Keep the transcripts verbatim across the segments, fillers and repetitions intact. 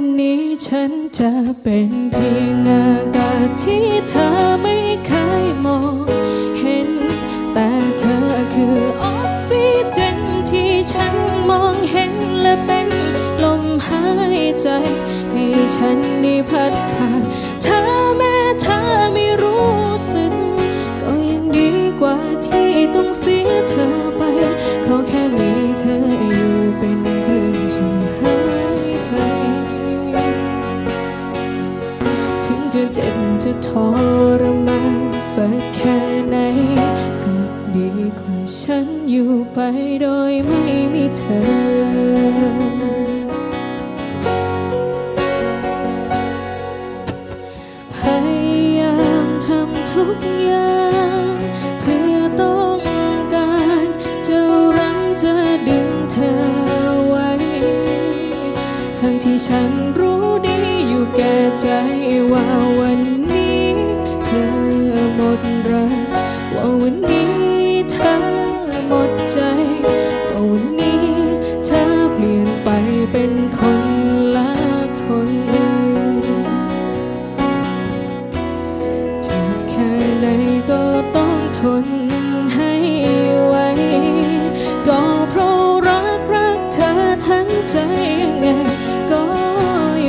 วันนี้ฉันจะเป็นเพียงอากาศที่เธอไม่เคยมองเห็นแต่เธอคือออกซิเจนที่ฉันมองเห็นและเป็นลมหายใจให้ฉันได้พัดผ่านเธอแม้เธอไม่รู้สึกก็ยังดีกว่าที่ต้องเสียเธอไปขอแค่มีเธออยู่เป็นเครื่องช่วยหายใจถึงจะเจ็บจะทรมานสักแค่ไหนก็ดีกว่าฉันอยู่ไปโดยไม่มีเธอทุกอย่างเพื่อต้องการจะรั้งจะดึงเธอไว้ทั้งที่ฉันรู้ดีอยู่แก่ใจว่าวันนี้เธอหมดรักว่าวันนี้เธอหมดใจว่าวันนี้เธอเปลี่ยนไปเป็นคนละคนก็ต้องทนให้ไว้ก็เพราะรักรักเธอทั้งใจยังไงก็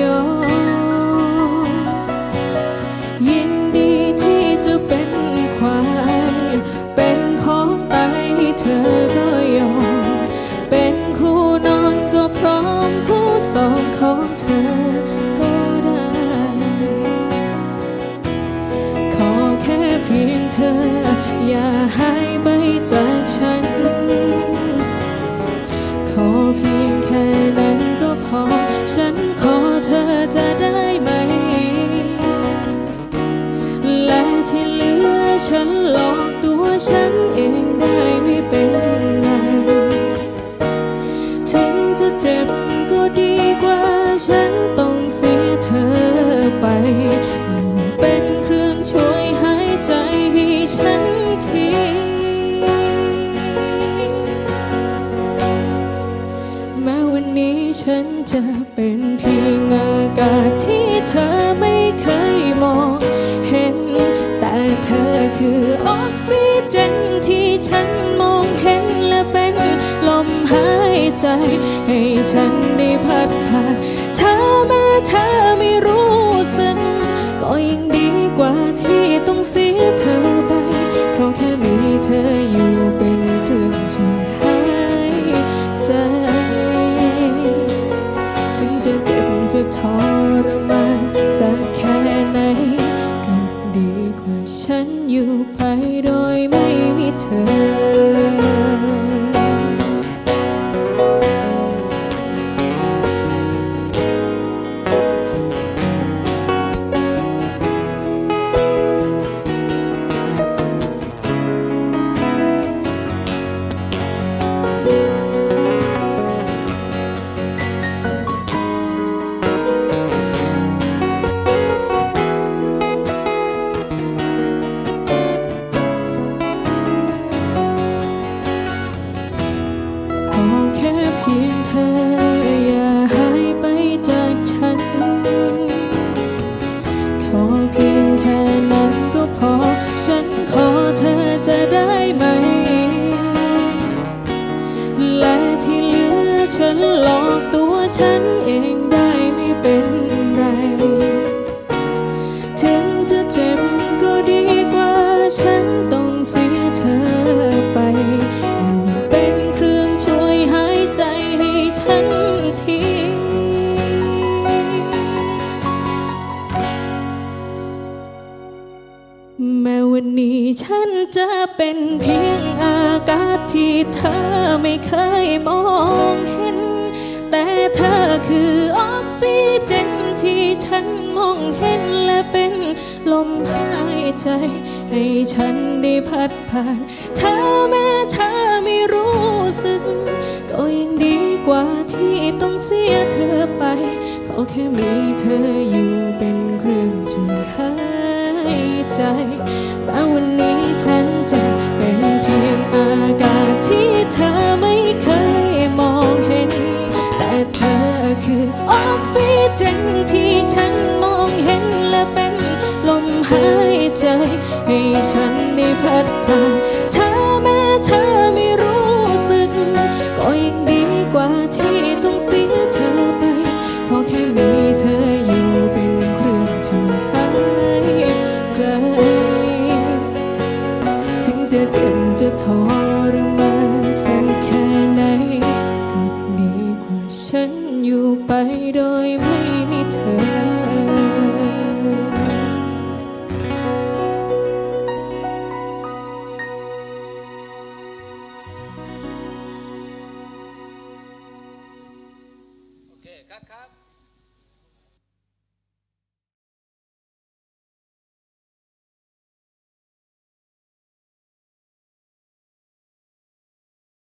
ยอมยินดีที่จะเป็นควายเป็นของตายให้เธอก็ยอมเป็นคู่นอนก็พร้อมคู่สองของเธอเพียงเธออย่าหายไปจากฉันขอเพียงแค่นั้นก็พอฉันขอเธอจะได้ไหมและที่เหลือฉันหลอกตัวฉันเองได้ไม่เป็นไรถึงจะเจ็บก็ดีกว่าฉันต้องเสียเธอไปเป็นเครื่องช่วยหายใจให้ฉันทีแม้วันนี้ฉันจะเป็นเพียงอากาศที่เธอไม่เคยมองเห็นแต่เธอคือออกซิเจนที่ฉันมองเห็นและเป็นลมหายใจให้ฉันได้พัดผ่านเธอแม้เธอไม่รู้สึกก็ยังดีกว่าที่ต้องเสียเธอไปขอแค่มีเธออยู่เป็นเครื่องช่วยหายใจถึงจะเจ็บจะทรมานสักแค่ไหนก็ดีกว่าฉันอยู่ไปโดยไม่มีเธอฉันขอเธอจะได้ไหมและที่เหลือฉันหลอกตัวฉันเองได้ไม่เป็นไรถึงจะเจ็บก็ดีกว่าฉันต้องเสียเธอไปอยู่เป็นเครื่องช่วยหายใจให้ฉันทีแม้วันนี้ฉันจะเป็นเพียงอากาศที่เธอไม่เคยมองเห็นแต่เธอคือออกซิเจนที่ฉันมองเห็นและเป็นลมหายใจให้ฉันได้พัดผ่านเธอแม้เธอไม่รู้สึกก็ยังดีกว่าที่ต้องเสียเธอไปขอแค่มีเธออยู่เป็นเครื่องช่วยหายใจแม้วันนี้ฉันจะเป็นเพียงอากาศที่เธอไม่เคยมองเห็นแต่เธอคือออกซิ จันทร์ที่ฉันมองเห็นและเป็นลมหายใจให้ฉันได้พัดผ่านเธอแม้เธอไม่รู้สึกก็ยังดีกว่าที่ต้องเสียเธอไปขอแค่มีเธออยู่เป็นเครื่องช่วยหายใจถึงจะเจ็บจะทรมานสักแค่ไหนก็ดีกว่าฉันอยู่ไปโดยไม่มีเธอครับ